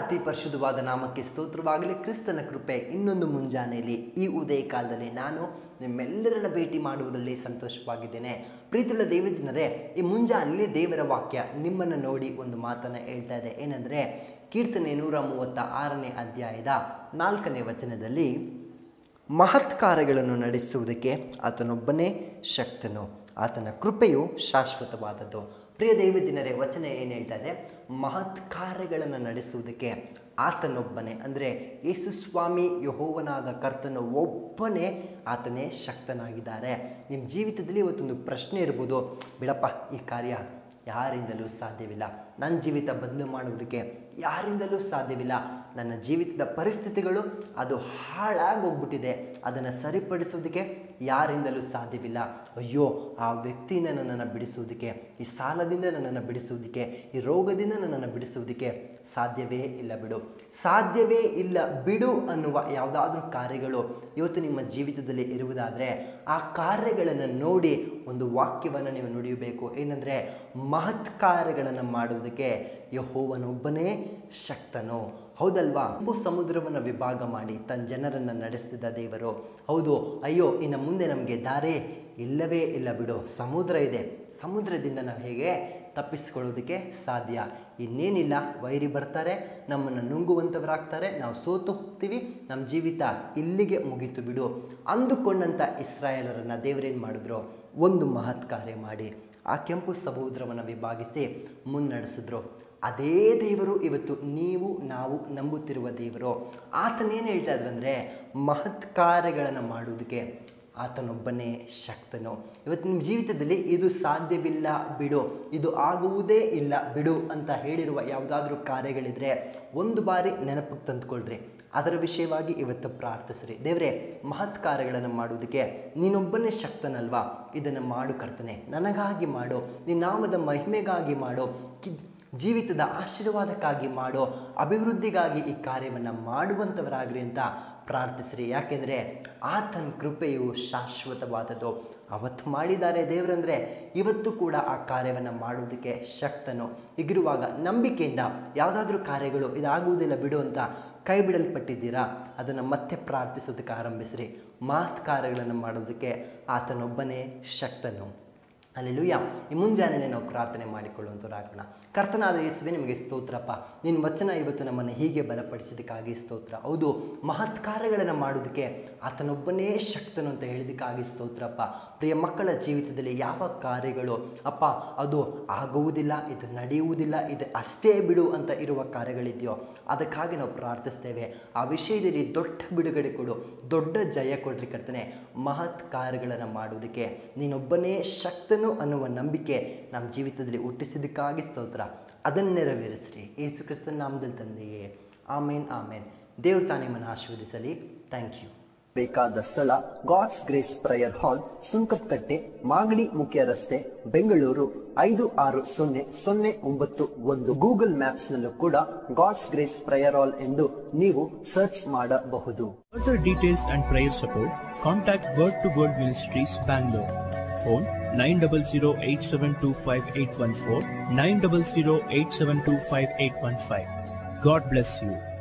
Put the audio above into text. ಅತಿ ಪರಿಶುದ್ಧವಾದ ನಾಮಕ್ಕೆ ಸ್ತೋತ್ರವಾಗಲಿ. ಕ್ರಿಸ್ತನ ಕೃಪೆ ಇನ್ನೊಂದು ಮುಂಜಾನೆಯಲ್ಲಿ ಈ ಉದಯ ಕಾಲದಲ್ಲಿ ನಾನು ನಿಮ್ಮೆಲ್ಲರನ್ನ ಭೇಟಿ ಮಾಡುವುದರಲ್ಲಿ ಸಂತೋಷವಾಗಿದ್ದೇನೆ. ಪ್ರೀತಿಯುಳ್ಳ ದೇವಜನರೇ, ಈ ಮುಂಜಾನೆಯಲ್ಲಿ ದೇವರ ವಾಕ್ಯ ನಿಮ್ಮನ್ನು ನೋಡಿ ಒಂದು ಮಾತನ್ನು ಹೇಳ್ತಾ ಇದೆ. ಏನಂದರೆ ಕೀರ್ತನೆ 136ನೇ ಅಧ್ಯಾಯದ 4ನೇ ವಚನದಲ್ಲಿ ಮಹತ್ಕಾರ್ಯಗಳನ್ನು ನಡೆಸುವುದಕ್ಕೆ ಆತನೊಬ್ಬನೇ ಶಕ್ತನು, ಆತನ ಕೃಪೆಯು ಶಾಶ್ವತವಾದದ್ದು. ಪ್ರಿಯ ದೇವಜನರೇ, ವಚನ ಏನು ಹೇಳ್ತಾ ಇದೆ? ಮಹತ್ಕಾರ್ಯಗಳನ್ನು ನಡೆಸುವುದಕ್ಕೆ ಆತನೊಬ್ಬನೇ, ಅಂದರೆ ಯೇಸು ಸ್ವಾಮಿ ಯೆಹೋವನಾದ ಕರ್ತನ ಒಬ್ಬನೇ ಆತನೇ ಶಕ್ತನಾಗಿದ್ದಾರೆ. ನಿಮ್ಮ ಜೀವಿತದಲ್ಲಿ ಇವತ್ತೊಂದು ಪ್ರಶ್ನೆ ಇರ್ಬೋದು, ಬಿಡಪ್ಪ ಈ ಕಾರ್ಯ ಯಾರಿಂದಲೂ ಸಾಧ್ಯವಿಲ್ಲ, ನನ್ನ ಜೀವಿತ ಬದಲು ಮಾಡೋದಕ್ಕೆ ಯಾರಿಂದಲೂ ಸಾಧ್ಯವಿಲ್ಲ, ನನ್ನ ಜೀವಿತದ ಪರಿಸ್ಥಿತಿಗಳು ಅದು ಹಾಳಾಗೋಗ್ಬಿಟ್ಟಿದೆ, ಅದನ್ನು ಸರಿಪಡಿಸೋದಕ್ಕೆ ಯಾರಿಂದಲೂ ಸಾಧ್ಯವಿಲ್ಲ, ಅಯ್ಯೋ ಆ ವ್ಯಕ್ತಿಯಿಂದ ನನ್ನನ್ನು ಬಿಡಿಸೋದಕ್ಕೆ, ಈ ಸಾಲದಿಂದ ನನ್ನನ್ನು ಬಿಡಿಸೋದಕ್ಕೆ, ಈ ರೋಗದಿಂದ ನನ್ನನ್ನು ಬಿಡಿಸೋದಕ್ಕೆ ಸಾಧ್ಯವೇ ಇಲ್ಲ ಬಿಡು, ಸಾಧ್ಯವೇ ಇಲ್ಲ ಬಿಡು ಅನ್ನುವ ಯಾವುದಾದ್ರೂ ಕಾರ್ಯಗಳು ಇವತ್ತು ನಿಮ್ಮ ಜೀವಿತದಲ್ಲಿ ಇರುವುದಾದರೆ ಆ ಕಾರ್ಯಗಳನ್ನು ನೋಡಿ ಒಂದು ವಾಕ್ಯವನ್ನು ನೀವು ನುಡಿಯಬೇಕು. ಏನಂದರೆ ಮಹತ್ಕಾರ್ಯಗಳನ್ನು ಮಾಡುವುದಕ್ಕೆ ಯೆಹೋವನೊಬ್ಬನೇ ಶಕ್ತನು. ಹೌದಲ್ವಾ? ಸಮುದ್ರವನ್ನು ವಿಭಾಗ ಮಾಡಿ ತನ್ನ ಜನರನ್ನು ನಡೆಸಿದ ದೇವರು. ಹೌದು, ಅಯ್ಯೋ ಇನ್ನು ಮುಂದೆ ನಮಗೆ ದಾರಿ ಇಲ್ಲವೇ ಇಲ್ಲ ಬಿಡು, ಸಮುದ್ರ ಇದೆ, ಸಮುದ್ರದಿಂದ ನಾವು ಹೇಗೆ ತಪ್ಪಿಸಿಕೊಳ್ಳೋದಕ್ಕೆ ಸಾಧ್ಯ? ಇನ್ನೇನಿಲ್ಲ, ವೈರಿ ಬರ್ತಾರೆ, ನಮ್ಮನ್ನು ನುಂಗುವಂಥವರಾಗ್ತಾರೆ, ನಾವು ಸೋತು ಹೋಗ್ತೀವಿ, ನಮ್ಮ ಜೀವಿತ ಇಲ್ಲಿಗೆ ಮುಗಿತು ಬಿಡು ಅಂದುಕೊಂಡಂಥ ಇಸ್ರಾಯೇಲರನ್ನು ದೇವರೇನು ಮಾಡಿದ್ರು? ಒಂದು ಮಹತ್ಕಾರ್ಯ ಮಾಡಿ ಆ ಕೆಂಪು ಸಮುದ್ರವನ್ನು ವಿಭಾಗಿಸಿ ಮುನ್ನಡೆಸಿದ್ರು. ಅದೇ ದೇವರು ಇವತ್ತು ನೀವು ನಾವು ನಂಬುತ್ತಿರುವ ದೇವರು. ಆತನೇನು ಹೇಳ್ತಾ ಇದ್ರಂದರೆ ಮಹತ್ಕಾರ್ಯಗಳನ್ನು ಮಾಡುವುದಕ್ಕೆ ಆತನೊಬ್ಬನೇ ಶಕ್ತನು. ಇವತ್ತು ನಿಮ್ಮ ಜೀವಿತದಲ್ಲಿ ಇದು ಸಾಧ್ಯವಿಲ್ಲ ಬಿಡು, ಇದು ಆಗುವುದೇ ಇಲ್ಲ ಬಿಡು ಅಂತ ಹೇಳಿರುವ ಯಾವುದಾದ್ರೂ ಕಾರ್ಯಗಳಿದ್ರೆ ಒಂದು ಬಾರಿ ನೆನಪಿಗೆ ತಂದುಕೊಳ್ಳ್ರಿ, ಅದರ ವಿಷಯವಾಗಿ ಇವತ್ತು ಪ್ರಾರ್ಥಿಸ್ರಿ. ದೇವರೇ, ಮಹತ್ ಕಾರ್ಯಗಳನ್ನು ಮಾಡುವುದಕ್ಕೆ ನೀನೊಬ್ಬನೇ ಶಕ್ತನಲ್ವಾ, ಇದನ್ನು ಮಾಡು ಕರ್ತನೆ, ನನಗಾಗಿ ಮಾಡು, ನಿನ್ನಾಮದ ಮಹಿಮೆಗಾಗಿ ಮಾಡು, ಜೀವಿತದ ಆಶೀರ್ವಾದಕ್ಕಾಗಿ ಮಾಡೋ ಅಭಿವೃದ್ಧಿಗಾಗಿ ಈ ಕಾರ್ಯವನ್ನು ಮಾಡುವಂಥವರಾಗ್ರಿ ಅಂತ ಪ್ರಾರ್ಥಿಸ್ರಿ. ಯಾಕೆಂದರೆ ಆತನ ಕೃಪೆಯು ಶಾಶ್ವತವಾದದ್ದು. ಅವತ್ತು ಮಾಡಿದ್ದಾರೆ ದೇವರಂದರೆ ಇವತ್ತು ಕೂಡ ಆ ಕಾರ್ಯವನ್ನು ಮಾಡುವುದಕ್ಕೆ ಶಕ್ತನು. ಹೀಗಿರುವಾಗ ನಂಬಿಕೆಯಿಂದ ಯಾವುದಾದ್ರೂ ಕಾರ್ಯಗಳು ಇದಾಗುವುದಿಲ್ಲ ಬಿಡು ಅಂತ ಕೈ ಬಿಡಲ್ಪಟ್ಟಿದ್ದೀರಾ? ಅದನ್ನು ಮತ್ತೆ ಪ್ರಾರ್ಥಿಸೋದಕ್ಕೆ ಆರಂಭಿಸ್ರಿ. ಮಹತ್ ಕಾರ್ಯಗಳನ್ನು ಮಾಡೋದಕ್ಕೆ ಆತನೊಬ್ಬನೇ ಶಕ್ತನು. ಅಲ್ಲೆಲೂಯ್ಯ. ಈ ಮುಂಜಾನೆ ನಾವು ಪ್ರಾರ್ಥನೆ ಮಾಡಿಕೊಳ್ಳುವಂಥವ್ರಾಗೋಣ. ಕರ್ತನಾದ ಯೇಸುವೆ, ನಿಮಗೆ ಸ್ತೋತ್ರಪ್ಪ, ನಿನ್ನ ವಚನ ಇವತ್ತು ನಮ್ಮನ್ನು ಹೀಗೆ ಬಲಪಡಿಸೋದಕ್ಕಾಗಿ ಸ್ತೋತ್ರ. ಹೌದು, ಮಹತ್ಕಾರ್ಯಗಳನ್ನು ಮಾಡೋದಕ್ಕೆ ಆತನೊಬ್ಬನೇ ಶಕ್ತನು ಅಂತ ಹೇಳಿದಕ್ಕಾಗಿ ಸ್ತೋತ್ರಪ್ಪ. ಪ್ರಿಯ ಮಕ್ಕಳ ಜೀವಿತದಲ್ಲಿ ಯಾವ ಕಾರ್ಯಗಳು ಅಪ್ಪ ಅದು ಆಗುವುದಿಲ್ಲ, ಇದು ನಡೆಯುವುದಿಲ್ಲ, ಇದು ಅಷ್ಟೇ ಬಿಡು ಅಂತ ಇರುವ ಕಾರ್ಯಗಳಿದೆಯೋ ಅದಕ್ಕಾಗಿ ನಾವು ಪ್ರಾರ್ಥಿಸ್ತೇವೆ. ಆ ವಿಷಯದಲ್ಲಿ ದೊಡ್ಡ ಬಿಡುಗಡೆ ಕೊಡು, ದೊಡ್ಡ ಜಯ ಕೊಡ್ರಿ ಕರ್ತನೆ. ಮಹತ್ಕಾರ್ಯಗಳನ್ನು ಮಾಡೋದಕ್ಕೆ ನೀನೊಬ್ಬನೇ ಶಕ್ತನು ಅನ್ನುವ ನಂಬಿಕೆ ನಮ್ಮ ಜೀವಿತದಲ್ಲಿ ಹುಟ್ಟಿಸಿದ್ದಕ್ಕಾಗಿ ಸ್ತೋತ್ರ. ಅದನ್ನು ನೆರವೇರಿಸ್ರಿ ಯೇಸು ಕ್ರಿಸ್ತನ ನಾಮದಲ್ಲಿ ತಂದೆಯೇ, ಆಮೇನ್ ಆಮೇನ್. ದೇವ್ರ ತಾನೇ ಮನ ಆಶೀರ್ವದಿಸಲಿ. Thank you. ಬೇಕಾದ ಸ್ಥಳ: God's grace prayer hall, Sunkadakatte, Magadi ಮುಖ್ಯ ರಸ್ತೆ, ಬೆಂಗಳೂರು 560091. ಗೂಗಲ್ ಮ್ಯಾಪ್ಸ್ ನಲ್ಲೂ ಕೂಡ ಗಾಡ್ಸ್ ಗ್ರೇಸ್ ಪ್ರೇಯರ್ ಹಾಲ್ ಎಂದು ನೀವು ಸರ್ಚ್ ಮಾಡಬಹುದು. Further details and prayer support, contact Word to World Ministries Bangalore. Phone 9008725814, 9008725815. God bless you.